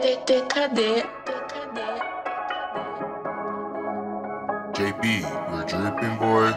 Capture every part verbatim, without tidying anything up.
T K D. J B, you're dripping, boy.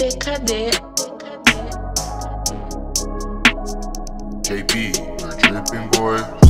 T K D. J B, you're dripping, boy.